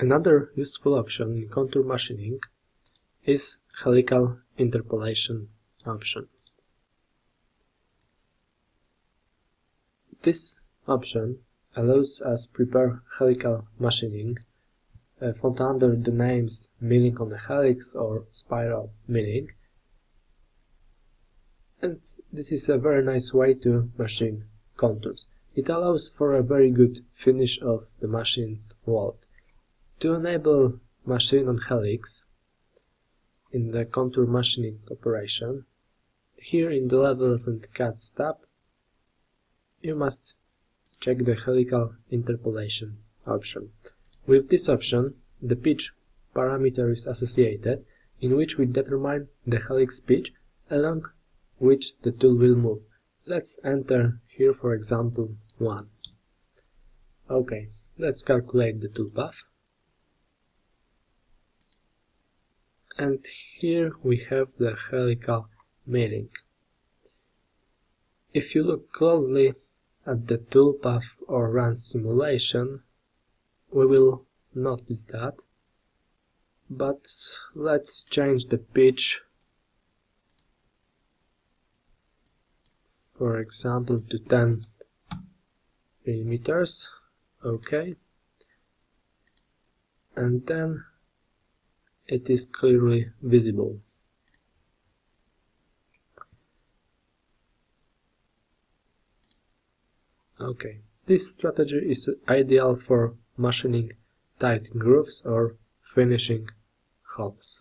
Another useful option in contour machining is helical interpolation option. This option allows us to prepare helical machining found under the names milling on a helix or spiral milling, and this is a very nice way to machine contours. It allows for a very good finish of the machine world. To enable machine on helix in the contour machining operation, here in the Levels and Cuts tab, you must check the helical interpolation option. With this option, the pitch parameter is associated, in which we determine the helix pitch along which the tool will move. Let's enter here, for example, 1. OK, let's calculate the tool path. And here we have the helical milling. If you look closely at the toolpath or run simulation, we will notice that. But let's change the pitch, for example, to 10 millimeters. OK. And then it is clearly visible. OK. This strategy is ideal for machining tight grooves or finishing holes.